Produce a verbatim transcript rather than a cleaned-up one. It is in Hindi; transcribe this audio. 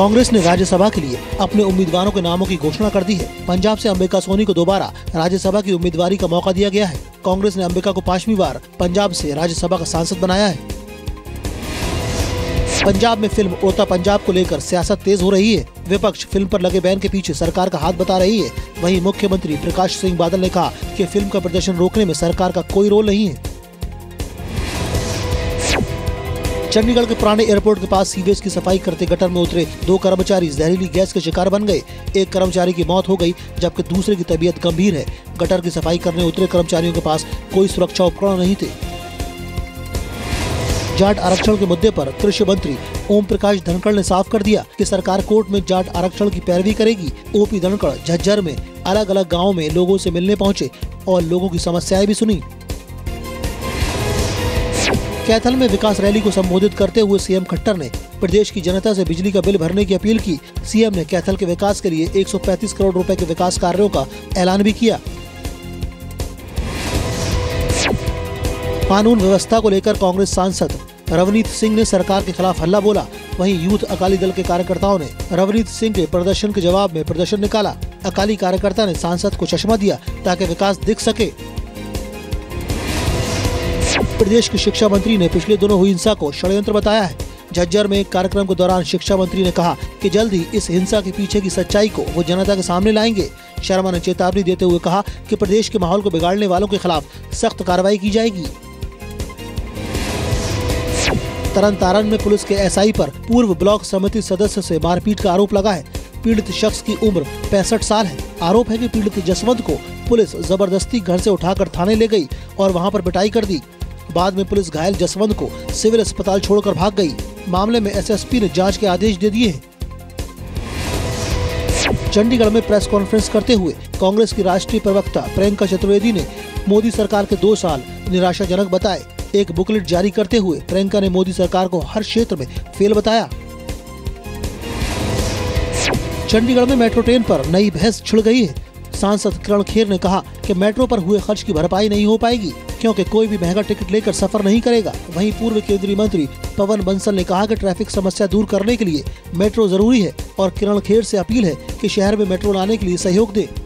कांग्रेस ने राज्यसभा के लिए अपने उम्मीदवारों के नामों की घोषणा कर दी है। पंजाब से अंबिका सोनी को दोबारा राज्यसभा की उम्मीदवारी का मौका दिया गया है। कांग्रेस ने अंबिका को पांचवी बार पंजाब से राज्यसभा का सांसद बनाया है। पंजाब में फिल्म उड़ता पंजाब को लेकर सियासत तेज हो रही है। विपक्ष फिल्म पर लगे बैन के पीछे सरकार का हाथ बता रही है। वहीं मुख्यमंत्री प्रकाश सिंह बादल ने कहा कि फिल्म का प्रदर्शन रोकने में सरकार का कोई रोल नहीं है। चंडीगढ़ के पुराने एयरपोर्ट के पास सीवेज की सफाई करते गटर में उतरे दो कर्मचारी जहरीली गैस के शिकार बन गए। एक कर्मचारी की मौत हो गई जबकि दूसरे की तबीयत गंभीर है। गटर की सफाई करने उतरे कर्मचारियों के पास कोई सुरक्षा उपकरण नहीं थे। जाट आरक्षण के मुद्दे पर कृषि मंत्री ओम प्रकाश धनखड़ ने साफ कर दिया कि सरकार कोर्ट में जाट आरक्षण की पैरवी करेगी। ओपी धनखड़ झज्जर में अलग अलग गाँव में लोगों से मिलने पहुँचे और लोगों की समस्याएं भी सुनी। कैथल में विकास रैली को संबोधित करते हुए सीएम खट्टर ने प्रदेश की जनता से बिजली का बिल भरने की अपील की। सीएम ने कैथल के विकास के लिए एक सौ पैंतीस करोड़ रुपए के विकास कार्यों का ऐलान भी किया। कानून व्यवस्था को लेकर कांग्रेस सांसद रवनीत सिंह ने सरकार के खिलाफ हल्ला बोला। वहीं यूथ अकाली दल के कार्यकर्ताओं ने रवनीत सिंह के प्रदर्शन के जवाब में प्रदर्शन निकाला। अकाली कार्यकर्ता ने सांसद को चश्मा दिया ताकि विकास दिख सके। प्रदेश के शिक्षा मंत्री ने पिछले दिनों हुई हिंसा को षड्यंत्र बताया है। झज्जर में एक कार्यक्रम के दौरान शिक्षा मंत्री ने कहा कि जल्द ही इस हिंसा के पीछे की सच्चाई को वो जनता के सामने लाएंगे। शर्मा ने चेतावनी देते हुए कहा कि प्रदेश के माहौल को बिगाड़ने वालों के खिलाफ सख्त कार्रवाई की जाएगी। तरन तारण में पुलिस के एसआई पर पूर्व ब्लॉक समिति सदस्य से मारपीट का आरोप लगा है। पीड़ित शख्स की उम्र पैंसठ साल है। आरोप है कि पीड़ित जसवंत को पुलिस जबरदस्ती घर से उठाकर थाने ले गई और वहां पर पिटाई कर दी। बाद में पुलिस घायल जसवंत को सिविल अस्पताल छोड़कर भाग गई। मामले में एसएसपी ने जांच के आदेश दे दिए हैं। चंडीगढ़ में प्रेस कॉन्फ्रेंस करते हुए कांग्रेस की राष्ट्रीय प्रवक्ता प्रियंका चतुर्वेदी ने मोदी सरकार के दो साल निराशाजनक बताए। एक बुकलेट जारी करते हुए प्रियंका ने मोदी सरकार को हर क्षेत्र में फेल बताया। चंडीगढ़ में मेट्रो ट्रेन पर नई बहस छिड़ गई है। सांसद किरण खेर ने कहा कि मेट्रो पर हुए खर्च की भरपाई नहीं हो पाएगी क्योंकि कोई भी महंगा टिकट लेकर सफर नहीं करेगा। वहीं पूर्व केंद्रीय मंत्री पवन बंसल ने कहा कि ट्रैफिक समस्या दूर करने के लिए मेट्रो जरूरी है और किरण खेर से अपील है कि शहर में मेट्रो लाने के लिए सहयोग दें।